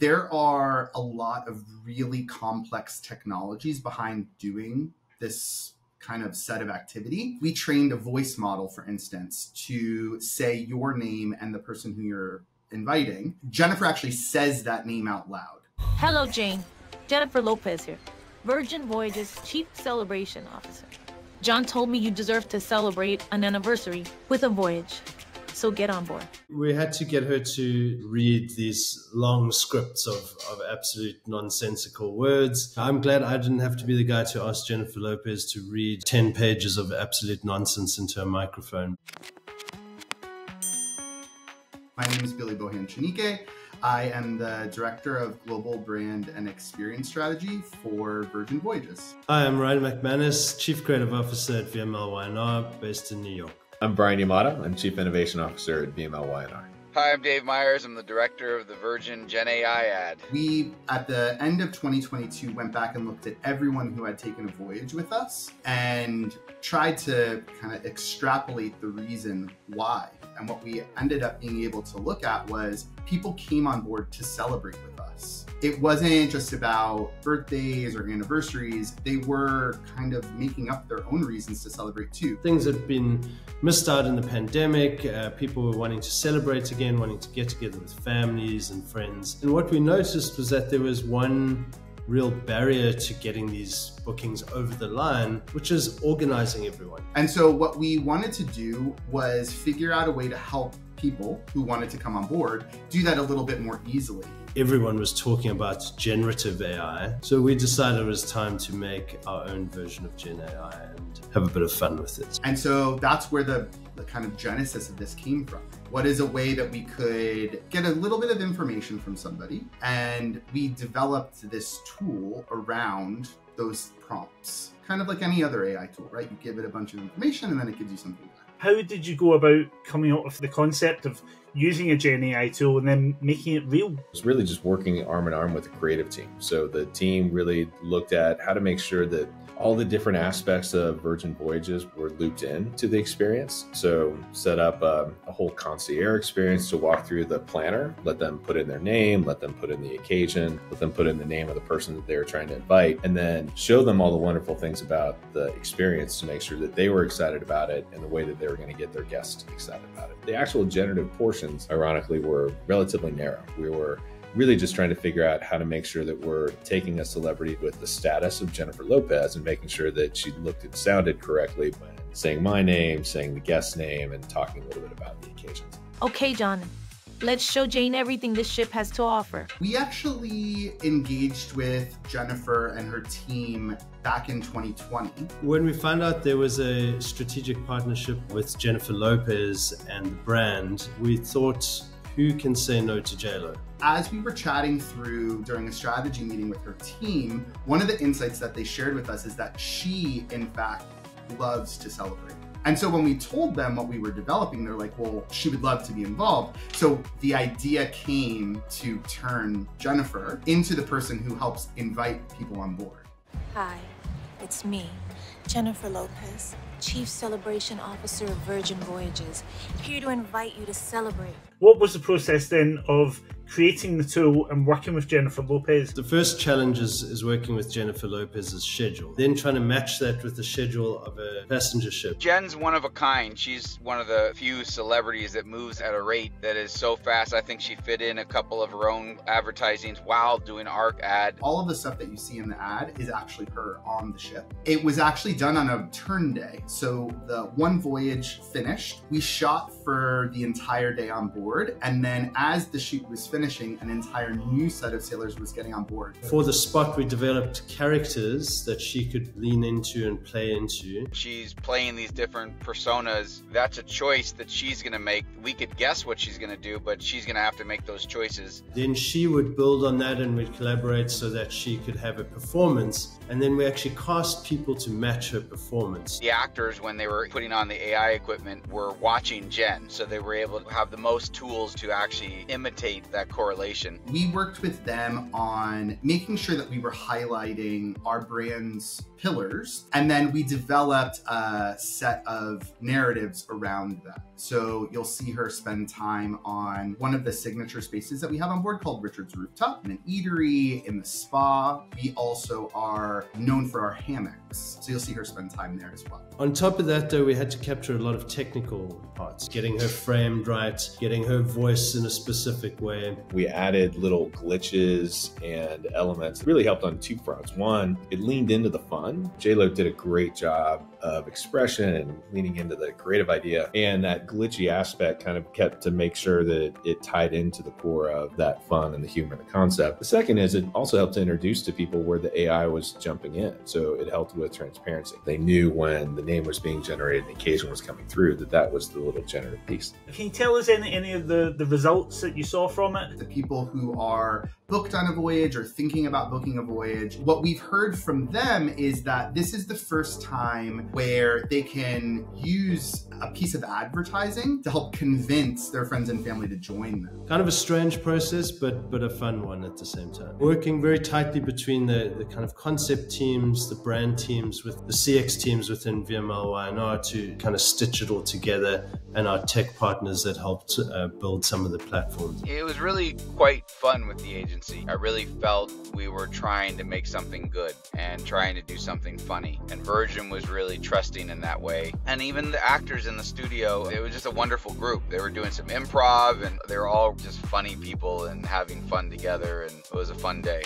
there are a lot of really complex technologies behind doing this kind of set of activity. We trained a voice model, for instance, to say your name and the person who you're inviting. Jennifer actually says that name out loud. Hello, Jane. Jennifer Lopez here, Virgin Voyages Chief Celebration Officer. John told me you deserve to celebrate an anniversary with a voyage, so get on board. We had to get her to read these long scripts of absolute nonsensical words. I'm glad I didn't have to be the guy to ask Jennifer Lopez to read 10 pages of absolute nonsense into a microphone. My name is Billy Bohan Chinique. I am the Director of Global Brand and Experience Strategy for Virgin Voyages. Hi, I'm Ryan McManus, Chief Creative Officer at VMLY&R, based in New York. I'm Brian Yamada. I'm Chief Innovation Officer at VMLY&R. Hi, I'm Dave Myers. I'm the Director of the Virgin Gen AI ad. We, at the end of 2022, went back and looked at everyone who had taken a voyage with us and tried to kind of extrapolate the reason why. And what we ended up being able to look at was people came on board to celebrate with us. It wasn't just about birthdays or anniversaries. They were kind of making up their own reasons to celebrate too. Things had been missed out in the pandemic. People were wanting to celebrate again, wanting to get together with families and friends. And what we noticed was that there was one real barrier to getting these bookings over the line, which is organizing everyone. And so what we wanted to do was figure out a way to help people who wanted to come on board do that a little bit more easily. Everyone was talking about generative AI, so we decided it was time to make our own version of Gen AI and have a bit of fun with it. And so that's where the kind of genesis of this came from. What is a way that we could get a little bit of information from somebody? And we developed this tool around those prompts, kind of like any other AI tool, right? You give it a bunch of information and then it gives you something back. How did you go about coming up with the concept of using a Gen AI tool and then making it real? It was really just working arm in arm with the creative team. So the team really looked at how to make sure that all the different aspects of Virgin Voyages were looped in to the experience. So set up a whole concierge experience to walk through the planner, let them put in their name, let them put in the occasion, let them put in the name of the person that they were trying to invite, and then show them all the wonderful things about the experience to make sure that they were excited about it and the way that they were going to get their guests excited about it. The actual generative portions, ironically, were relatively narrow. We were really just trying to figure out how to make sure that we're taking a celebrity with the status of Jennifer Lopez and making sure that she looked and sounded correctly when saying my name, saying the guest's name, and talking a little bit about the occasions. Okay, John, let's show Jane everything this ship has to offer. We actually engaged with Jennifer and her team back in 2020. When we found out there was a strategic partnership with Jennifer Lopez and the brand, we thought, who can say no to JLo? As we were chatting through during a strategy meeting with her team, one of the insights that they shared with us is that she, in fact, loves to celebrate. And so when we told them what we were developing, they're like, well, she would love to be involved. So the idea came to turn Jennifer into the person who helps invite people on board. Hi, it's me, Jennifer Lopez, Chief Celebration Officer of Virgin Voyages, here to invite you to celebrate. What was the process then of creating the tool and working with Jennifer Lopez? The first challenge is working with Jennifer Lopez's schedule, then trying to match that with the schedule of a passenger ship. Jen's one of a kind. She's one of the few celebrities that moves at a rate that is so fast. I think she fit in a couple of her own advertisings while doing our ad. All of the stuff that you see in the ad is actually her on the ship. It was actually done on a turn day. So the one voyage finished, we shot for the entire day on board. And then as the shoot was finished, an entire new set of sailors was getting on board. For the spot, we developed characters that she could lean into and play into. She's playing these different personas. That's a choice that she's going to make. We could guess what she's going to do, but she's going to have to make those choices. Then she would build on that and we'd collaborate so that she could have a performance. And then we actually cast people to match measure performance. The actors, when they were putting on the AI equipment, were watching Jen, so they were able to have the most tools to actually imitate that correlation. We worked with them on making sure that we were highlighting our brand's pillars, and then we developed a set of narratives around that. So you'll see her spend time on one of the signature spaces that we have on board called Richard's Rooftop, in an eatery, in the spa. We also are known for our hammocks, so you'll see her spend time there as well. On top of that though, we had to capture a lot of technical parts, getting her framed right, getting her voice in a specific way. We added little glitches and elements. It really helped on two fronts. One, it leaned into the fun. J-Lo did a great job of expression and leaning into the creative idea, and that glitchy aspect kind of kept to make sure that it tied into the core of that fun and the humor of the concept. The second is it also helped to introduce to people where the AI was jumping in, so it helped with transparency. They knew when the name was being generated and the occasion was coming through that that was the little generative piece. Can you tell us any of the results that you saw from it? The people who are booked on a voyage or thinking about booking a voyage, what we've heard from them is that this is the first time where they can use a piece of advertising to help convince their friends and family to join them. Kind of a strange process, but a fun one at the same time. Working very tightly between the kind of concept teams, the brand teams, with the CX teams within VMLY&R to kind of stitch it all together, and our tech partners that helped build some of the platforms. It was really quite fun with the agency. I really felt we were trying to make something good and trying to do something funny. And Virgin was really trusting in that way. And even the actors in the studio, it was just a wonderful group. They were doing some improv and they were all just funny people and having fun together, and it was a fun day.